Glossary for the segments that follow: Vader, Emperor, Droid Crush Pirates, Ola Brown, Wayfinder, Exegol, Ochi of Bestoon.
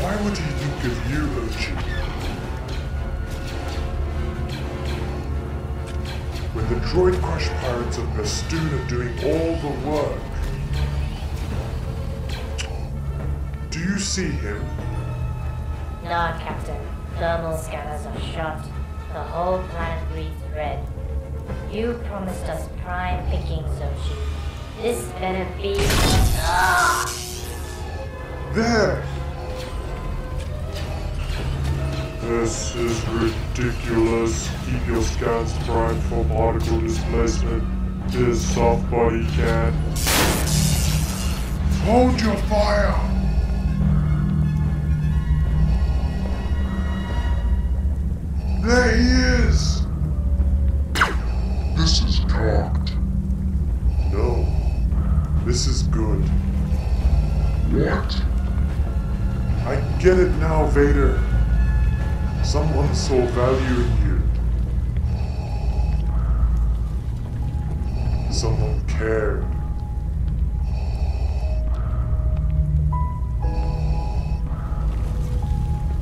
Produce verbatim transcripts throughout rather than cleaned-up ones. Why would he think of you, Ochi? When the Droid Crush Pirates of Bestoon are doing all the work. Do you see him? Nah, Captain. Thermal scanners are shot. The whole planet reads red. You promised us prime pickings, Ochi. This better be... Ah! There! This is ridiculous. Keep your scans primed for particle displacement. His soft body can. Hold your fire! There he is! This is cocked. No. This is good. What? I get it now, Vader. Someone saw value in you. Someone cared.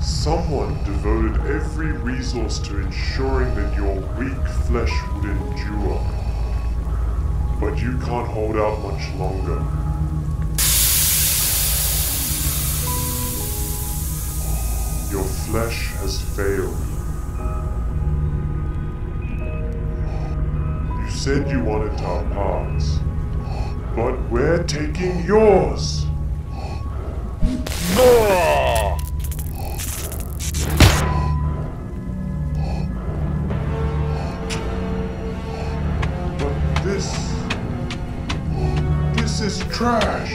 Someone devoted every resource to ensuring that your weak flesh would endure. But you can't hold out much longer. Your flesh has failed. You said you wanted our parts, but we're taking yours! No! But this... this is trash!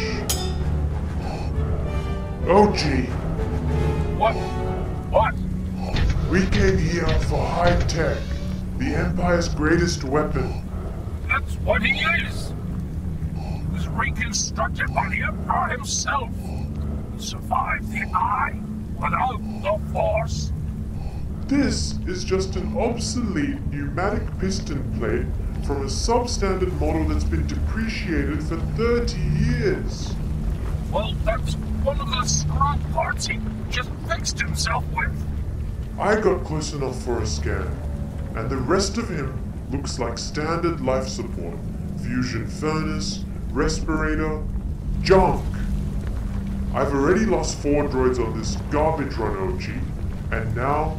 Ochi! What? What? We came here for high tech, the Empire's greatest weapon. That's what he is! He was reconstructed by the Emperor himself. He survived the Eye without the Force. This is just an obsolete pneumatic piston plate from a substandard model that's been depreciated for thirty years. Well, that's one of the scrap parts he just fixed himself with. I got close enough for a scan, and the rest of him looks like standard life support. Fusion furnace, respirator, junk. I've already lost four droids on this garbage run, Ochi, and now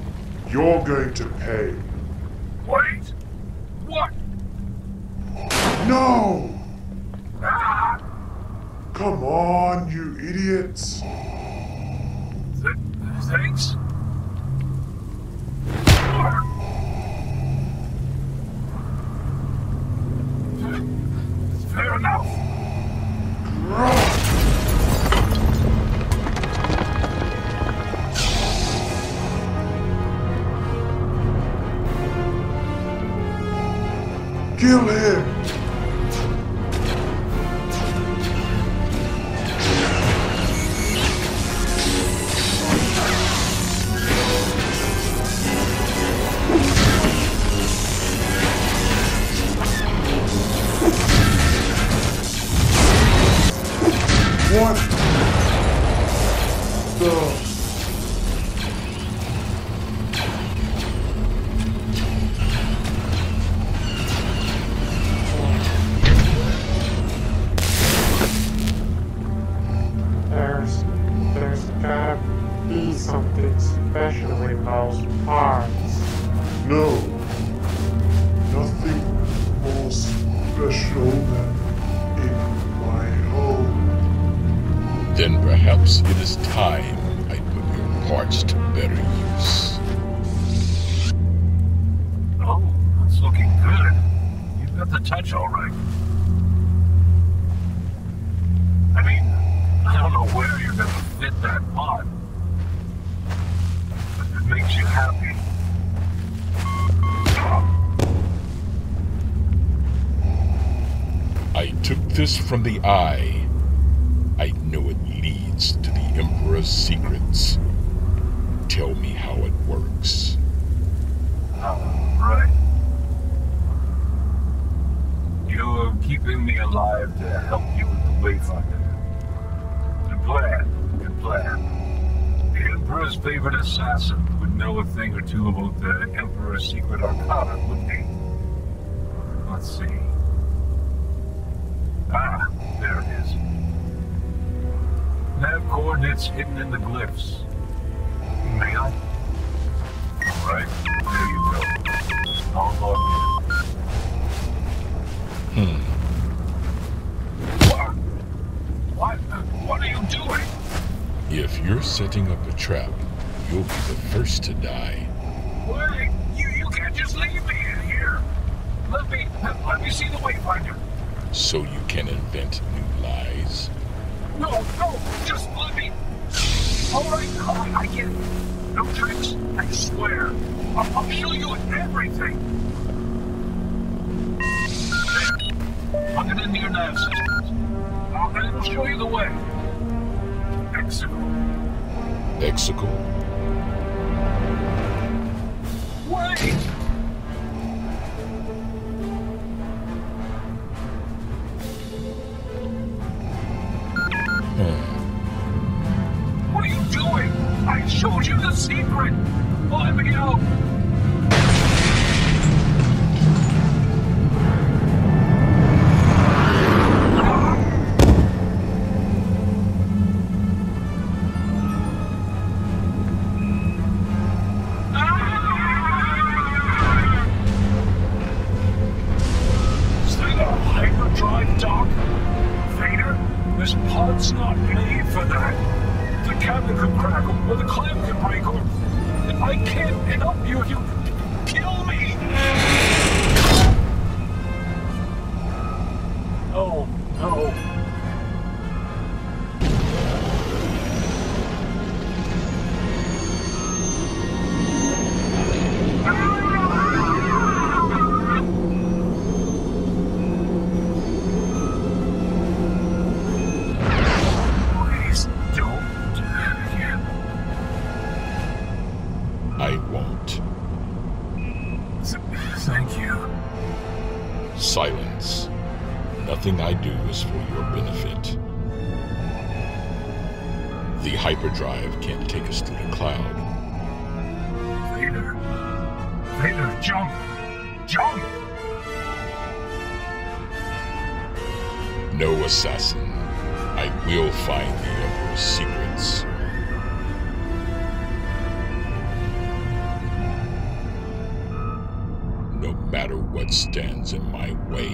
you're going to pay. Wait! What? No! Ah. Come on, you idiots! Thanks. Fair enough. Kill him. What the... There's... there's gotta be something special in those parts. No. Nothing more special than in my home. Then perhaps it is time I put your parts to better use. Oh, that's looking good. You've got the touch all right. I mean, I don't know where you're gonna fit that pod, but it makes you happy. I took this from the Eye. I know it leads to the Emperor's secrets. Tell me how it works. All right. You are keeping me alive to help you with the Wayfinder. Good plan. Good plan. favorite assassin would know a thing or two about the Emperor's secret arcana, wouldn't he? Let's see. Ah, there it is. Nav coordinates hidden in the glyphs. Mail. Alright, there you go. I'll log in. Hmm. What? What are you doing? If you're setting up a trap, you'll be the first to die. Wait! You, you can't just leave me in here! Let me... let me see the Wayfinder! So you can invent new lies? No, no! Just let me... Alright, alright, I get it. No tricks, I swear. I'll, I'll show you everything! Plug it into your nav systems. And it'll show you the way. Exegol. Exegol? Wait! Hmm. What are you doing? I showed you the secret! Let me out! No matter what stands in my way.